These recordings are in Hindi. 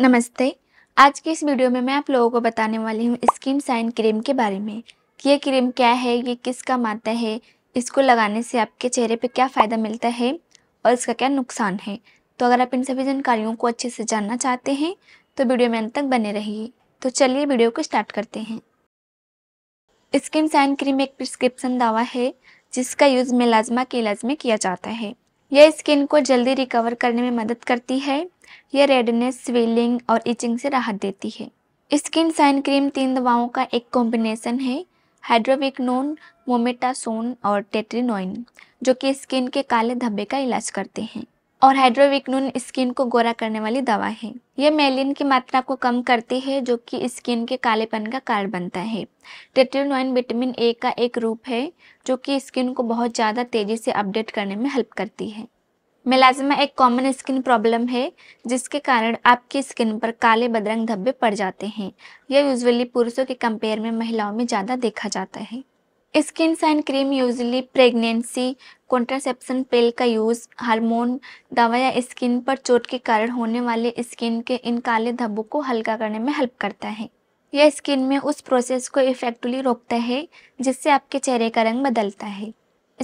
नमस्ते। आज के इस वीडियो में मैं आप लोगों को बताने वाली हूँ स्किन शाइन क्रीम के बारे में कि ये क्रीम क्या है, ये किस काम आता है, इसको लगाने से आपके चेहरे पे क्या फ़ायदा मिलता है और इसका क्या नुकसान है। तो अगर आप इन सभी जानकारियों को अच्छे से जानना चाहते हैं तो वीडियो में अंत तक बने रहिए। तो चलिए वीडियो को स्टार्ट करते हैं। स्किन शाइन क्रीम एक प्रिस्क्रिप्शन दवा है जिसका यूज़ मेलाज़मा के इलाज में किया जाता है। यह स्किन को जल्दी रिकवर करने में मदद करती है। यह रेडनेस, स्वेलिंग और इचिंग से राहत देती है। स्किन शाइन क्रीम 3 दवाओं का एक कॉम्बिनेशन है, हाइड्रोक्विनोन, मोमेटासोन और टेट्रिनोइन, जो कि स्किन के काले धब्बे का इलाज करते हैं। और हाइड्रोक्विनोन स्किन को गोरा करने वाली दवा है। यह मेलिन की मात्रा को कम करती है जो कि स्किन के कालेपन का कारण बनता है। टेट्रिनोइन विटामिन ए का एक रूप है जो कि स्किन को बहुत ज़्यादा तेज़ी से अपडेट करने में हेल्प करती है। मेलाज़मा एक कॉमन स्किन प्रॉब्लम है जिसके कारण आपकी स्किन पर काले बदरंग धब्बे पड़ जाते हैं। यह यूजुअली पुरुषों के कंपेयर में महिलाओं में ज़्यादा देखा जाता है। Skin shine cream usually pregnancy, contraception pill का यूज़, हार्मोन, दवा या स्किन पर चोट के कारण होने वाले स्किन के इन काले धब्बों को हल्का करने में हेल्प करता है। यह स्किन में उस प्रोसेस को इफेक्टिवली रोकता है जिससे आपके चेहरे का रंग बदलता है।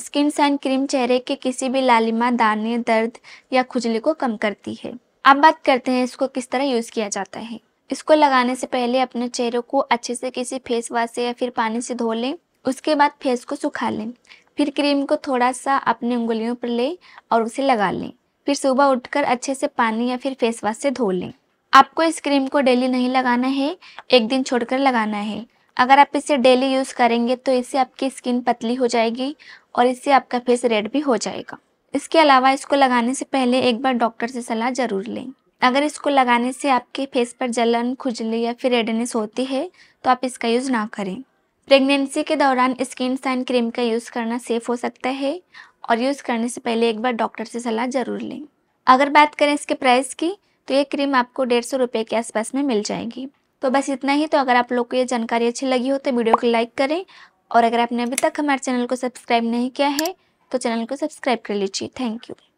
स्किन शाइन क्रीम चेहरे के किसी भी लालिमा, दाने, दर्द या खुजली को कम करती है। अब बात करते हैं इसको किस तरह यूज़ किया जाता है। इसको लगाने से पहले अपने चेहरे को अच्छे से किसी फेस वॉश से या फिर पानी से धो लें। उसके बाद फेस को सुखा लें। फिर क्रीम को थोड़ा सा अपनी उंगलियों पर लें और उसे लगा लें। फिर सुबह उठकर अच्छे से पानी या फिर फेस वॉश से धो लें। आपको इस क्रीम को डेली नहीं लगाना है, एक दिन छोड़कर लगाना है। अगर आप इसे डेली यूज़ करेंगे तो इससे आपकी स्किन पतली हो जाएगी और इससे आपका फेस रेड भी हो जाएगा। इसके अलावा इसको लगाने से पहले एक बार डॉक्टर से सलाह ज़रूर लें। अगर इसको लगाने से आपके फेस पर जलन, खुजली या फिर रेडनेस होती है तो आप इसका यूज़ ना करें। प्रेगनेंसी के दौरान स्किन शाइन क्रीम का यूज़ करना सेफ हो सकता है और यूज़ करने से पहले एक बार डॉक्टर से सलाह ज़रूर लें। अगर बात करें इसके प्राइस की तो ये क्रीम आपको 150 रुपये के आसपास में मिल जाएगी। तो बस इतना ही। तो अगर आप लोग को ये जानकारी अच्छी लगी हो तो वीडियो को लाइक करें और अगर आपने अभी तक हमारे चैनल को सब्सक्राइब नहीं किया है तो चैनल को सब्सक्राइब कर लीजिए। Thank you.